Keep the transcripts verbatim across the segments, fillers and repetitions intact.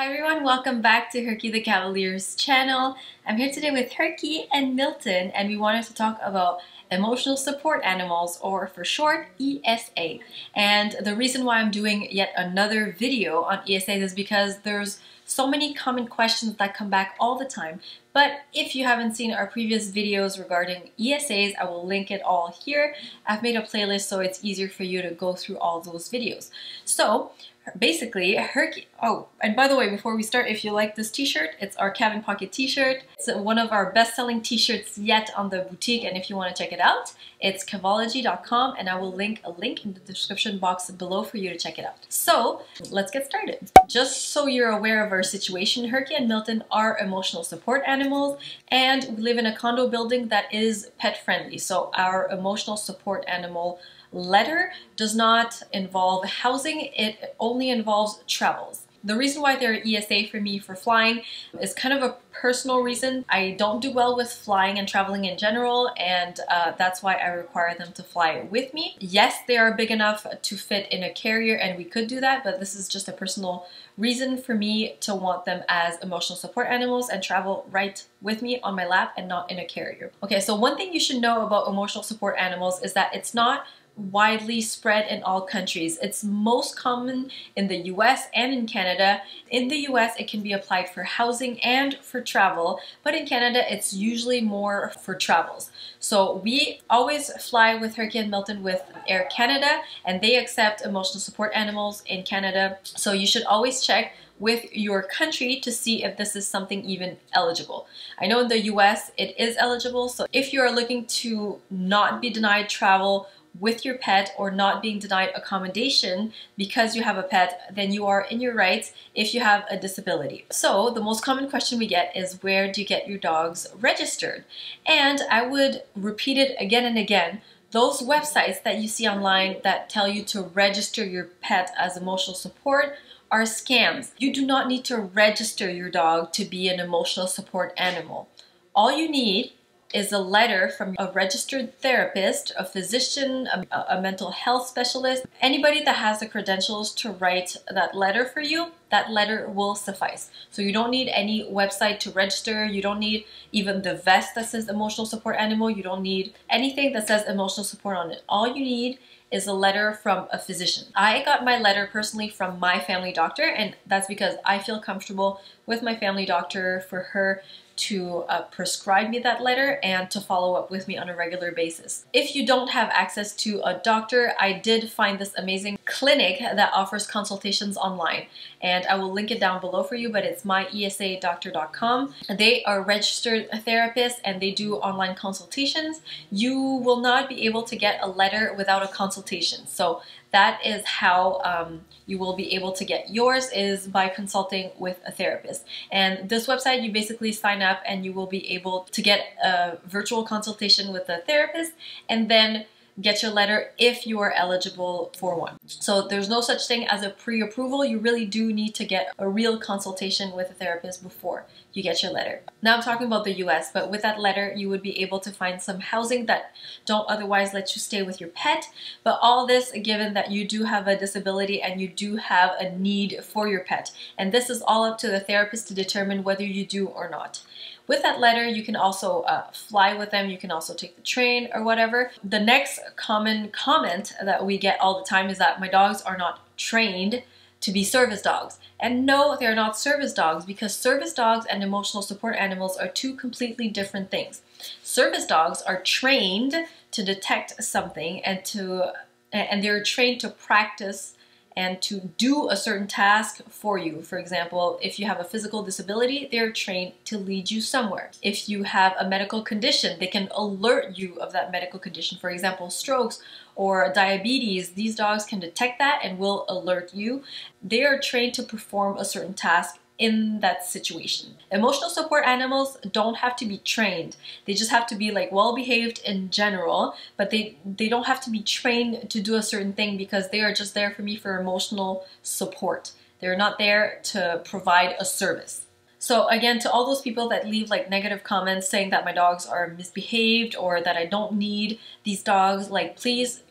Hi everyone, welcome back to Herky the Cavalier's channel. I'm here today with Herky and Milton, and we wanted to talk about emotional support animals, or for short, E S A. And the reason why I'm doing yet another video on E S As is because there's so many common questions that come back all the time. But if you haven't seen our previous videos regarding E S As, I will link it all here. I've made a playlist so it's easier for you to go through all those videos. So basically, Herky, oh, and by the way, before we start, if you like this t-shirt, it's our Cabin Pocket t-shirt. It's one of our best-selling t-shirts yet on the boutique, and if you want to check it out, it's Cavology dot com, and I will link a link in the description box below for you to check it out. So let's get started. Just so you're aware of our situation, Herky and Milton are emotional support animals, and we live in a condo building that is pet-friendly, so our emotional support animal letter does not involve housing, it only involves travels. The reason why they're E S A for me for flying is kind of a personal reason. I don't do well with flying and traveling in general, and uh, that's why I require them to fly with me. Yes, they are big enough to fit in a carrier and we could do that, but this is just a personal reason for me to want them as emotional support animals and travel right with me on my lap and not in a carrier. Okay, so one thing you should know about emotional support animals is that it's not widely spread in all countries. It's most common in the U S and in Canada. In the U S, it can be applied for housing and for travel, but in Canada, it's usually more for travels. So we always fly with Herky and Milton with Air Canada, and they accept emotional support animals in Canada. So you should always check with your country to see if this is something even eligible. I know in the U S it is eligible, so if you are looking to not be denied travel with your pet or not being denied accommodation because you have a pet, then you are in your rights if you have a disability. So the most common question we get is, where do you get your dogs registered? And I would repeat it again and again. Those websites that you see online that tell you to register your pet as emotional support are scams. You do not need to register your dog to be an emotional support animal. All you need is a letter from a registered therapist, a physician, a, a mental health specialist, anybody that has the credentials to write that letter for you. That letter will suffice. So you don't need any website to register. You don't need even the vest that says emotional support animal. You don't need anything that says emotional support on it. All you need is a letter from a physician. I got my letter personally from my family doctor, and that's because I feel comfortable with my family doctor for her to uh, prescribe me that letter and to follow up with me on a regular basis. If you don't have access to a doctor, I did find this amazing clinic that offers consultations online, and I will link it down below for you, but it's my E S A doctor dot com. They are registered therapists and they do online consultations. You will not be able to get a letter without a consultation. So that is how um, you will be able to get yours, is by consulting with a therapist. And this website, you basically sign up and you will be able to get a virtual consultation with a therapist and then get your letter if you are eligible for one. So there's no such thing as a pre-approval. You really do need to get a real consultation with a therapist before you get your letter. Now I'm talking about the U S, but with that letter, you would be able to find some housing that don't otherwise let you stay with your pet. But all this, given that you do have a disability and you do have a need for your pet. And this is all up to the therapist to determine whether you do or not. With that letter, you can also uh, fly with them. You can also take the train or whatever. The next common comment that we get all the time is that my dogs are not trained to be service dogs. And no, they're not service dogs, because service dogs and emotional support animals are two completely different things. Service dogs are trained to detect something, and to and they're trained to practice and to do a certain task for you. For example, if you have a physical disability, they're trained to lead you somewhere. If you have a medical condition, they can alert you of that medical condition. For example, strokes or diabetes, these dogs can detect that and will alert you. They are trained to perform a certain task in that situation. Emotional support animals don't have to be trained. They just have to be like well behaved in general, but they, they don't have to be trained to do a certain thing, because they are just there for me for emotional support. They're not there to provide a service. So again, to all those people that leave like negative comments saying that my dogs are misbehaved or that I don't need these dogs, like please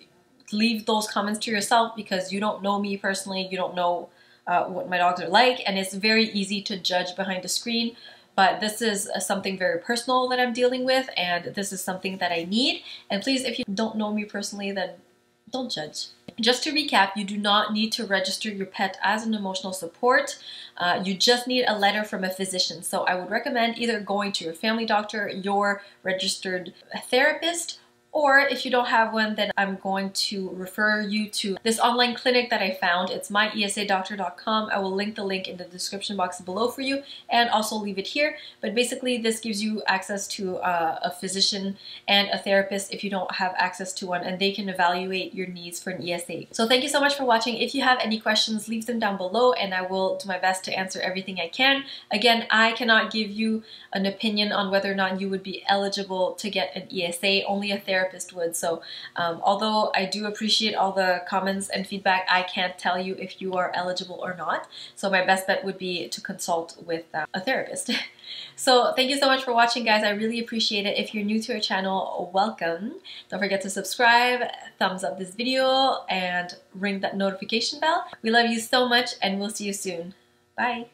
leave those comments to yourself, because you don't know me personally, you don't know uh, what my dogs are like, and it's very easy to judge behind a screen. But this is something very personal that I'm dealing with, and this is something that I need. And please, if you don't know me personally, then don't judge. Just to recap, you do not need to register your pet as an emotional support. Uh, you just need a letter from a physician. So I would recommend either going to your family doctor, your registered therapist, or if you don't have one, then I'm going to refer you to this online clinic that I found. It's my E S A doctor dot com. I will link the link in the description box below for you and also leave it here. But basically, this gives you access to uh, a physician and a therapist if you don't have access to one, and they can evaluate your needs for an E S A. So thank you so much for watching. If you have any questions, leave them down below, and I will do my best to answer everything I can. Again, I cannot give you an opinion on whether or not you would be eligible to get an E S A. Only a therapist therapist would. So um, although I do appreciate all the comments and feedback, I can't tell you if you are eligible or not. So my best bet would be to consult with uh, a therapist. So thank you so much for watching, guys. I really appreciate it. If you're new to our channel, welcome. Don't forget to subscribe, thumbs up this video, and ring that notification bell. We love you so much, and we'll see you soon. Bye.